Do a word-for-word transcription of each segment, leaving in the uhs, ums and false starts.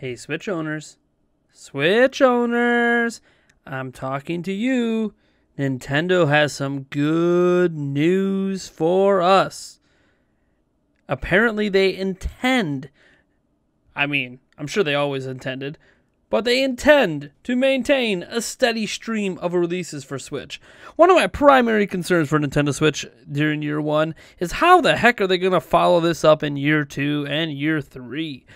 Hey, Switch owners. Switch owners, I'm talking to you. Nintendo has some good news for us. Apparently they intend, I mean, I'm sure they always intended, but they intend to maintain a steady stream of releases for Switch. One of my primary concerns for Nintendo Switch during year one is how the heck are they going to follow this up in year two and year three?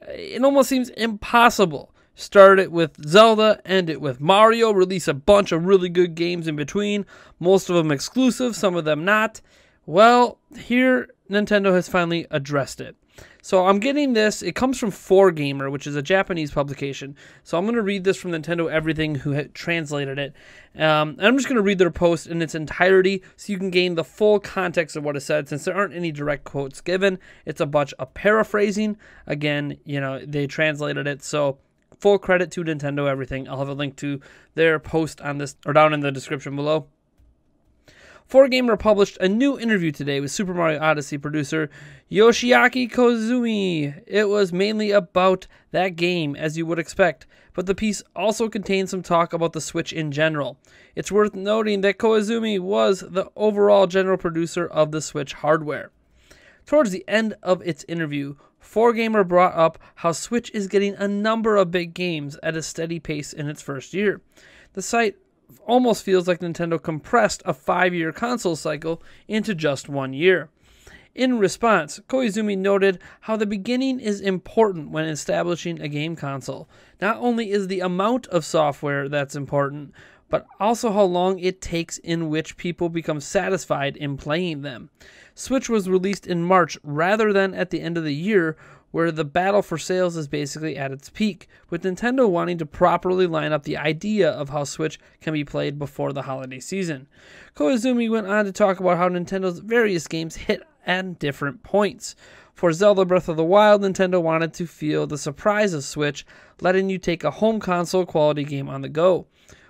It almost seems impossible. Start it with Zelda, end it with Mario, release a bunch of really good games in between, most of them exclusive, some of them not. Well, here Nintendo has finally addressed it. So I'm getting this, it comes from four gamer, which is a Japanese publication. So I'm going to read this from Nintendo Everything, who had translated it. Um, and I'm just going to read their post in its entirety so you can gain the full context of what it said, since there aren't any direct quotes given. It's a bunch of paraphrasing. Again, you know, they translated it, so full credit to Nintendo Everything. I'll have a link to their post on this, or down in the description below. four gamer published a new interview today with Super Mario Odyssey producer Yoshiaki Koizumi. It was mainly about that game, as you would expect, but the piece also contained some talk about the Switch in general. It's worth noting that Koizumi was the overall general producer of the Switch hardware. Towards the end of its interview, four gamer brought up how Switch is getting a number of big games at a steady pace in its first year. The site almost feels like Nintendo compressed a five-year console cycle into just one year. In response, Koizumi noted how the beginning is important when establishing a game console. Not only is the amount of software that's important, but also how long it takes in which people become satisfied in playing them. Switch was released in March rather than at the end of the year, where the battle for sales is basically at its peak, with Nintendo wanting to properly line up the idea of how Switch can be played before the holiday season. Koizumi went on to talk about how Nintendo's various games hit at different points. For Zelda: Breath of the Wild, Nintendo wanted to feel the surprise of Switch, letting you take a home console quality game on the go.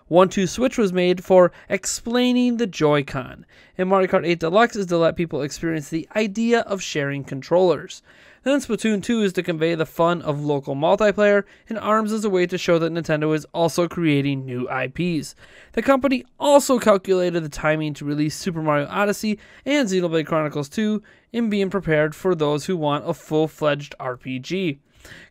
one two switch was made for explaining the Joy-Con, and Mario Kart eight Deluxe is to let people experience the idea of sharing controllers. Then Splatoon two is to convey the fun of local multiplayer, and ARMS is a way to show that Nintendo is also creating new I Ps. The company also calculated the timing to release Super Mario Odyssey and Xenoblade Chronicles two in being prepared for those who want a full-fledged R P G.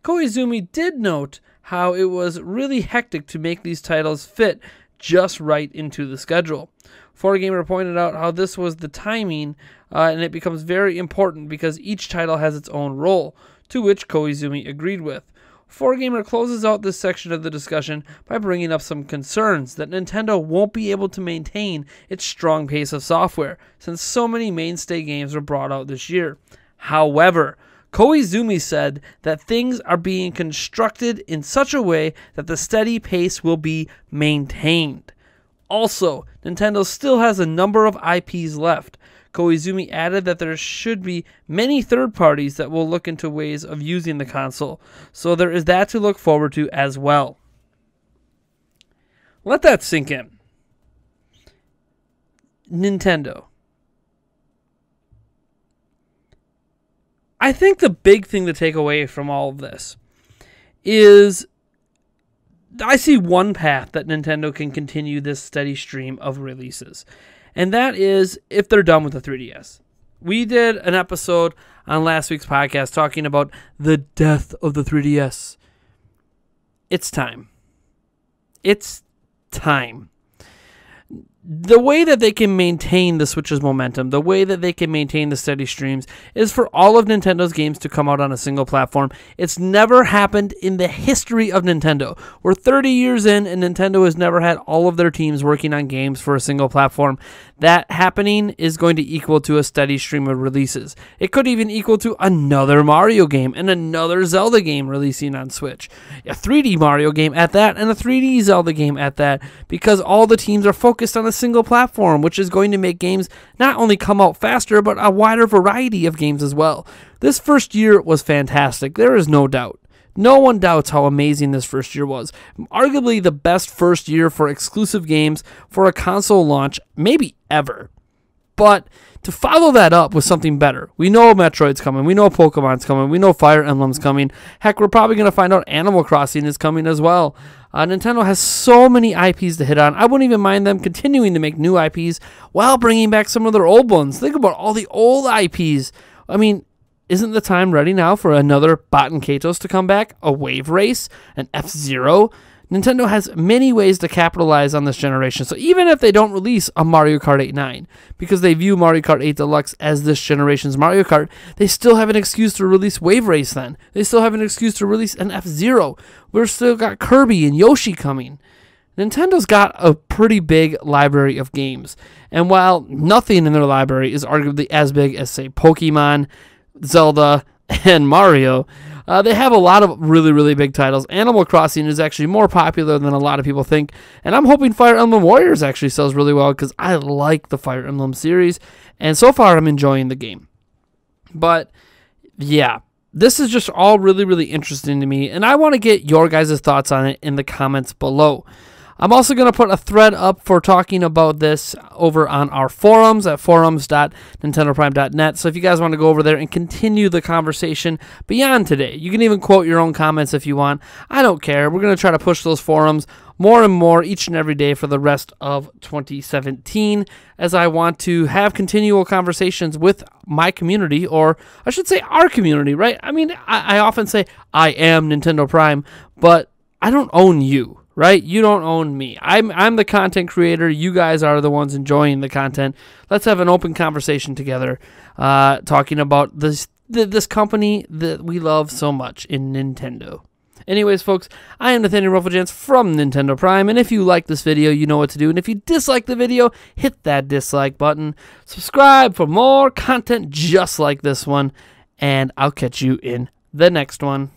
Koizumi did note how it was really hectic to make these titles fit just right into the schedule. four gamer pointed out how this was the timing, uh, and it becomes very important because each title has its own role, to which Koizumi agreed with. four gamer closes out this section of the discussion by bringing up some concerns that Nintendo won't be able to maintain its strong pace of software, since so many mainstay games were brought out this year. However, Koizumi said that things are being constructed in such a way that the steady pace will be maintained. Also, Nintendo still has a number of I Ps left. Koizumi added that there should be many third parties that will look into ways of using the console, so there is that to look forward to as well. Let that sink in. Nintendo. I think the big thing to take away from all of this is I see one path that Nintendo can continue this steady stream of releases, and that is if they're done with the three D S. We did an episode on last week's podcast talking about the death of the three D S. It's time. It's time. The way that they can maintain the Switch's momentum, the way that they can maintain the steady streams, is for all of Nintendo's games to come out on a single platform. It's never happened in the history of Nintendo. We're thirty years in, and Nintendo has never had all of their teams working on games for a single platform. That happening is going to equal to a steady stream of releases. It could even equal to another Mario game and another Zelda game releasing on Switch. A three D Mario game at that, and a three D Zelda game at that, because all the teams are focused on a single platform, which is going to make games not only come out faster, but a wider variety of games as well. This first year was fantastic. There is no doubt. No one doubts how amazing this first year was. Arguably the best first year for exclusive games for a console launch, maybe ever. but to follow that up with something better. We know Metroid's coming. We know Pokemon's coming. We know Fire Emblem's coming. Heck, we're probably going to find out Animal Crossing is coming as well. Uh, Nintendo has so many I Ps to hit on. I wouldn't even mind them continuing to make new I Ps while bringing back some of their old ones. Think about all the old I Ps. I mean, isn't the time ready now for another Baten Kaitos to come back? A Wave Race? An F-Zero? Nintendo has many ways to capitalize on this generation, so even if they don't release a Mario Kart eight nine, because they view Mario Kart eight Deluxe as this generation's Mario Kart, they still have an excuse to release Wave Race then. They still have an excuse to release an F-Zero. We've still got Kirby and Yoshi coming. Nintendo's got a pretty big library of games, and while nothing in their library is arguably as big as, say, Pokemon, Zelda, and Mario, Uh, they have a lot of really, really big titles. Animal Crossing is actually more popular than a lot of people think. And I'm hoping Fire Emblem Warriors actually sells really well because I like the Fire Emblem series. And so far, I'm enjoying the game. But, yeah, this is just all really, really interesting to me. And I want to get your guys' thoughts on it in the comments below. I'm also going to put a thread up for talking about this over on our forums at forums dot nintendo prime dot net. So if you guys want to go over there and continue the conversation beyond today, you can even quote your own comments if you want. I don't care. We're going to try to push those forums more and more each and every day for the rest of twenty seventeen, as I want to have continual conversations with my community, or I should say our community, right? I mean, I, I often say I am Nintendo Prime, but I don't own you. Right? You don't own me. I'm, I'm the content creator. You guys are the ones enjoying the content. Let's have an open conversation together, uh, talking about this, th this company that we love so much in Nintendo. Anyways, folks, I am Nathaniel Ruffgens from Nintendo Prime, and if you like this video, you know what to do. And if you dislike the video, hit that dislike button. Subscribe for more content just like this one, and I'll catch you in the next one.